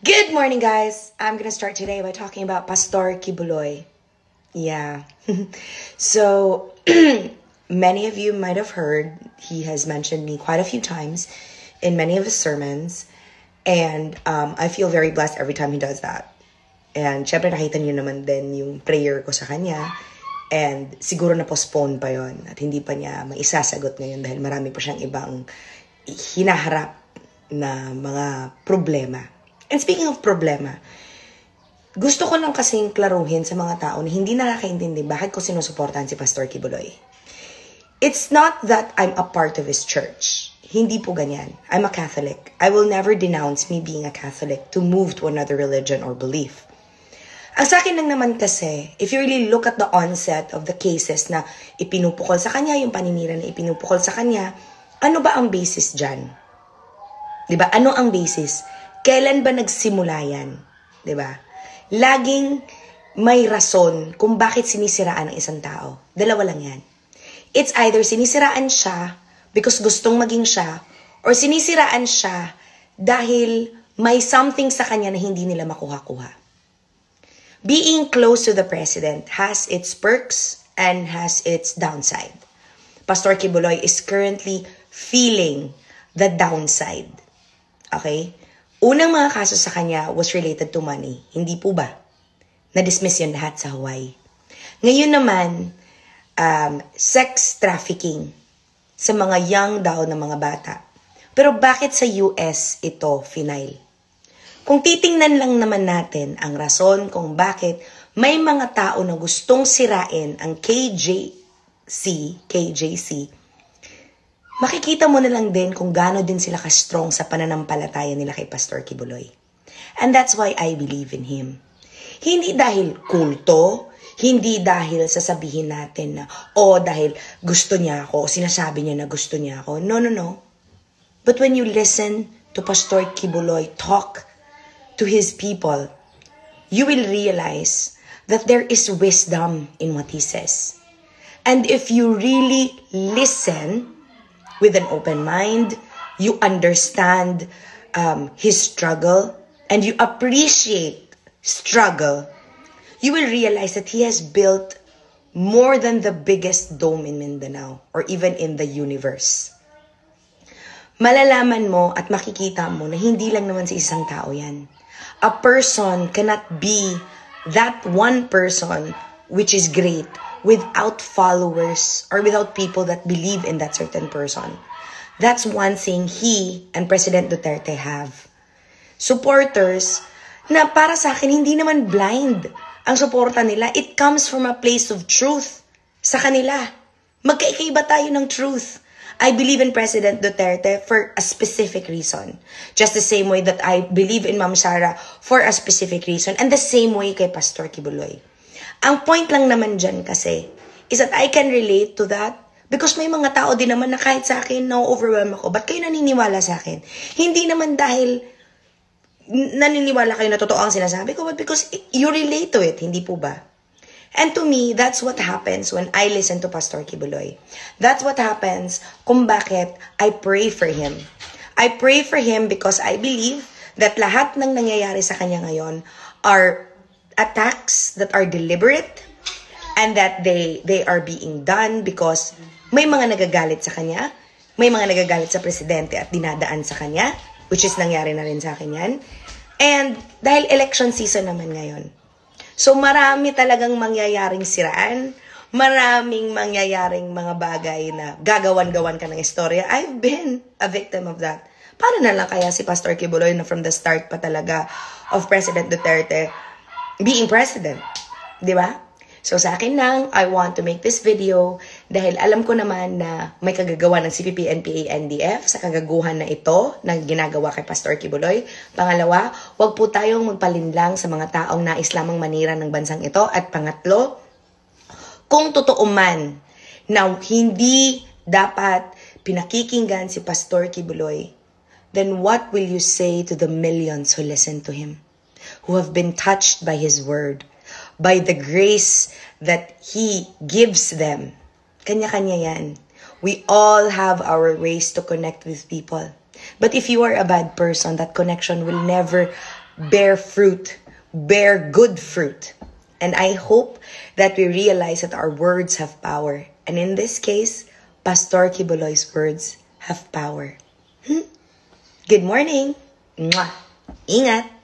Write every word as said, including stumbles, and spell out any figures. Good morning, guys! I'm gonna start today by talking about Pastor Quiboloy. Yeah. So, many of you might have heard, he has mentioned me quite a few times in many of his sermons. And um, I feel very blessed every time he does that. And syempre nakita niyo naman din yung prayer ko sa kanya. And siguro na-postpone pa yon at hindi pa niya maisasagot ngayon dahil marami pa siyang ibang hinaharap na mga problema. And speaking of problema, gusto ko lang kasing klaruhin sa mga tao na hindi nakakaintindi bakit ko sinusuportahan si Pastor Quiboloy. It's not that I'm a part of his church. Hindi po ganyan. I'm a Catholic. I will never denounce me being a Catholic to move to another religion or belief. Ang sa akin lang naman kasi, if you really look at the onset of the cases na ipinupukol sa kanya, yung paninira na ipinupukol sa kanya, ano ba ang basis dyan? Diba? Ano ang basis? Kailan ba nagsimula yan? Diba? Laging may rason kung bakit sinisiraan ang isang tao. Dalawa lang yan. It's either sinisiraan siya because gustong maging siya or sinisiraan siya dahil may something sa kanya na hindi nila makuha-kuha. Being close to the president has its perks and has its downside. Pastor Quiboloy is currently feeling the downside. Okay? Unang mga kaso sa kanya was related to money. Hindi po ba? Na-dismiss yun lahat sa Hawaii. Ngayon naman, um, sex trafficking sa mga young daw na mga bata. Pero bakit sa U S ito final? Kung titingnan lang naman natin ang rason kung bakit may mga tao na gustong sirain ang K J C, K J C, makikita mo na lang din kung gaano din sila ka-strong sa pananampalataya nila kay Pastor Quiboloy. And that's why I believe in him. Hindi dahil kulto, hindi dahil sasabihin natin na, oh, dahil gusto niya ako, sinasabi niya na gusto niya ako. No, no, no. But when you listen to Pastor Quiboloy talk to his people, you will realize that there is wisdom in what he says. And if you really listen with an open mind, you understand um, his struggle, and you appreciate struggle, you will realize that he has built more than the biggest dome in Mindanao or even in the universe. Malalaman mo at makikita mo na hindi lang naman sa isang tao yan. A person cannot be that one person which is great without followers or without people that believe in that certain person. That's one thing he and President Duterte have. Supporters na para sa akin hindi naman blind ang suporta nila. It comes from a place of truth sa kanila. Magkaiba tayo ng truth. I believe in President Duterte for a specific reason. Just the same way that I believe in Ma'am Sara for a specific reason. And the same way kay Pastor Quiboloy. Ang point lang naman dyan kasi is that I can relate to that because may mga tao din naman na kahit sa akin na-overwhelm ako. Ba't kayo naniniwala sa akin? Hindi naman dahil naniniwala kayo na totoo ang sinasabi ko but because you relate to it, hindi po ba? And to me, that's what happens when I listen to Pastor Quiboloy. That's what happens kung bakit I pray for him. I pray for him because I believe that lahat ng nangyayari sa kanya ngayon are attacks that are deliberate and that they they are being done because may mga nagagalit sa kanya, may mga nagagalit sa presidente at dinadaan sa kanya, which is nangyari na rin sa akin yan. And dahil election season naman ngayon. So marami talagang mangyayaring siraan, maraming mangyayaring mga bagay na gagawan-gawan ka ng istorya. I've been a victim of that. Para na lang kaya si Pastor Quiboloy na from the start pa talaga of President Duterte being president, di ba? So sa akin lang, I want to make this video dahil alam ko naman na may kagagawa ng C P P, N P A, N D F sa kagaguhan na ito na ginagawa kay Pastor Quiboloy. Pangalawa, huwag po tayong magpalinlang sa mga taong nais lamang manira ng bansang ito. At pangatlo, kung totoo man na hindi dapat pinakikinggan si Pastor Quiboloy, then what will you say to the millions who listen to him? Who have been touched by his word, by the grace that he gives them. Kanya-kanya yan. We all have our ways to connect with people. But if you are a bad person, that connection will never bear fruit, bear good fruit. And I hope that we realize that our words have power. And in this case, Pastor Quiboloy's words have power. Hmm? Good morning. Mwah. Ingat.